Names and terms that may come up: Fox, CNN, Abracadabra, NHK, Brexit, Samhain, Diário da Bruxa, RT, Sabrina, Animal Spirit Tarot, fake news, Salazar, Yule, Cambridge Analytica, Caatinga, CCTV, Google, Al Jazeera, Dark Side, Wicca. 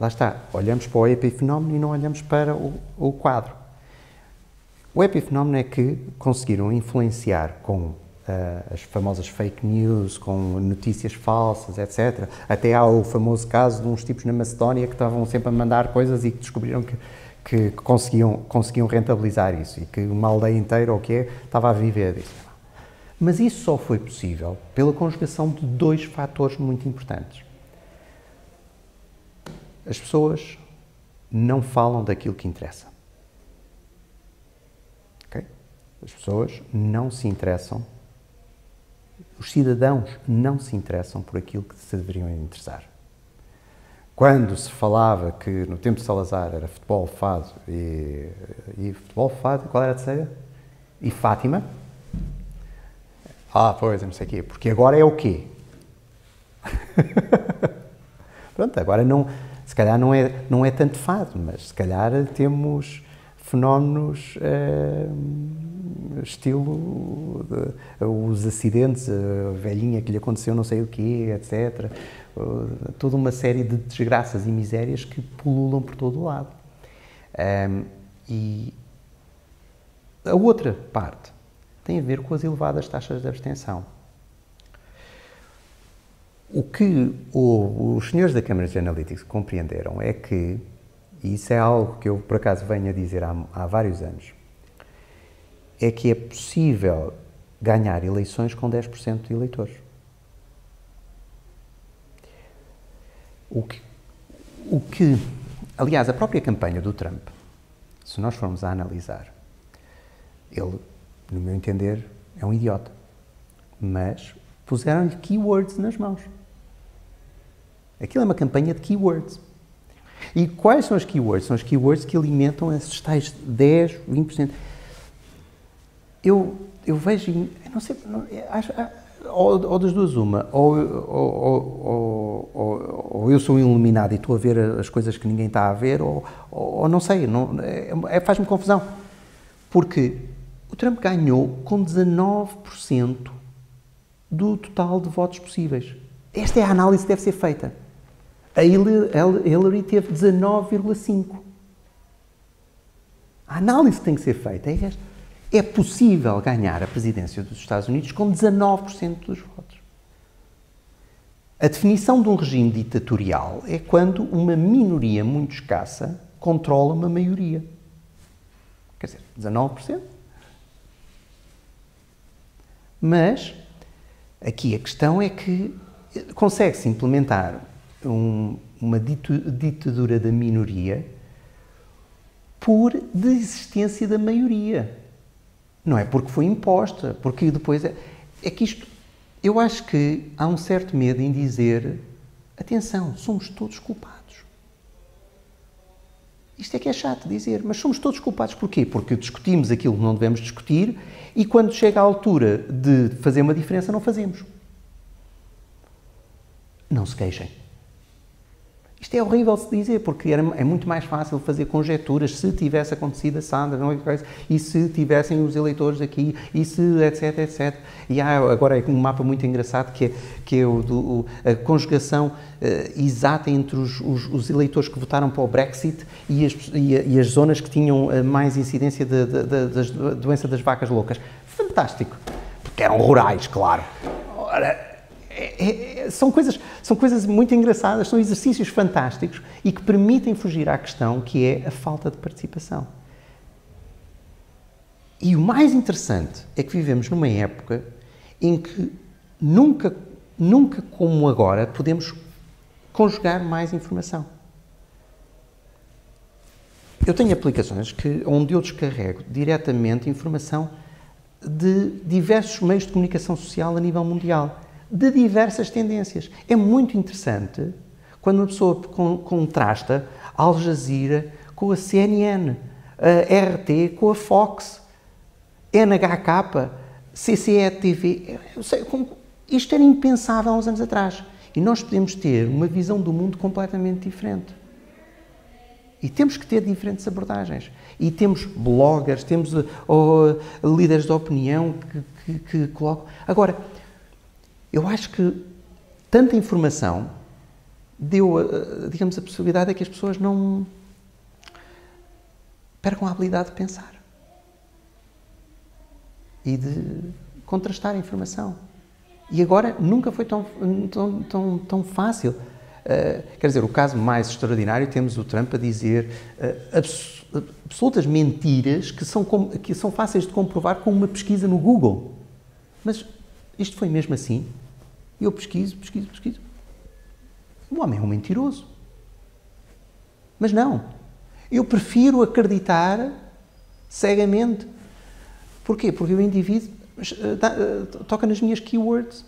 lá está, olhamos para o epifenómeno e não olhamos para o quadro. O epifenómeno é que conseguiram influenciar com as famosas fake news, com notícias falsas, etc. Até há o famoso caso de uns tipos na Macedónia que estavam sempre a mandar coisas e que descobriram que conseguiam rentabilizar isso e que uma aldeia inteira, ou o que é, estava a viver disso. Mas isso só foi possível pela conjugação de dois fatores muito importantes. As pessoas não falam daquilo que interessa. Okay? As pessoas não se interessam, os cidadãos não se interessam por aquilo que se deveriam interessar. Quando se falava que no tempo de Salazar era futebol, fado e futebol, fado, qual era a terceira? E Fátima? Ah, pois, não sei o quê. Porque agora é o quê? Pronto, agora não, se calhar não é tanto fado, mas se calhar temos fenómenos, estilo os acidentes, a velhinha que lhe aconteceu não sei o quê, etc. Toda uma série de desgraças e misérias que pululam por todo o lado. E a outra parte tem a ver com as elevadas taxas de abstenção. O que os senhores da Cambridge Analytica compreenderam é que, e isso é algo que eu por acaso venho a dizer há vários anos, é que é possível ganhar eleições com 10% de eleitores. Aliás, a própria campanha do Trump, se nós formos a analisar, ele, no meu entender, é um idiota, mas puseram-lhe keywords nas mãos. Aquilo é uma campanha de keywords. E quais são as keywords? São as keywords que alimentam esses tais 10, 20%. Eu vejo, eu não sei, ou das duas uma, ou eu sou iluminado e estou a ver as coisas que ninguém está a ver, ou não sei, faz-me confusão. Porque o Trump ganhou com 19% do total de votos possíveis. Esta é a análise que deve ser feita. A Hillary teve 19,5%. A análise que tem que ser feita é esta. É possível ganhar a presidência dos Estados Unidos com 19% dos votos. A definição de um regime ditatorial é quando uma minoria muito escassa controla uma maioria. Quer dizer, 19%. Mas, aqui a questão é que consegue-se implementar uma ditadura da minoria por desistência da maioria. Não é porque foi imposta, porque depois... É que isto... Eu acho que há um certo medo em dizer atenção, somos todos culpados. Isto é que é chato dizer, mas somos todos culpados porquê? Porque discutimos aquilo que não devemos discutir e quando chega a altura de fazer uma diferença, não fazemos. Não se queixem. Isto é horrível se dizer, porque é muito mais fácil fazer conjecturas se tivesse acontecido a Sandra, não é, e se tivessem os eleitores aqui, e se etc, etc. E há agora um mapa muito engraçado que é a conjugação exata entre os eleitores que votaram para o Brexit e as zonas que tinham mais incidência da doença das vacas loucas. Fantástico! Porque eram rurais, claro. Ora, são coisas muito engraçadas, são exercícios fantásticos e que permitem fugir à questão que é a falta de participação. E o mais interessante é que vivemos numa época em que nunca como agora podemos conjugar mais informação. Eu tenho aplicações onde eu descarrego diretamente informação de diversos meios de comunicação social a nível mundial, de diversas tendências. É muito interessante quando uma pessoa contrasta Al Jazeera com a CNN, a RT com a Fox, NHK, CCTV. Isto era impensável há uns anos atrás. E nós podemos ter uma visão do mundo completamente diferente. E temos que ter diferentes abordagens. E temos bloggers, temos líderes de opinião que colocam... Agora, eu acho que tanta informação deu, digamos, a possibilidade é que as pessoas não percam a habilidade de pensar e de contrastar a informação. E agora nunca foi tão fácil. Quer dizer, o caso mais extraordinário, temos o Trump a dizer absolutas mentiras que são fáceis de comprovar com uma pesquisa no Google. Mas isto foi mesmo assim? Eu pesquiso. O homem é um mentiroso. Mas não. Eu prefiro acreditar cegamente. Porquê? Porque o indivíduo toca nas minhas keywords.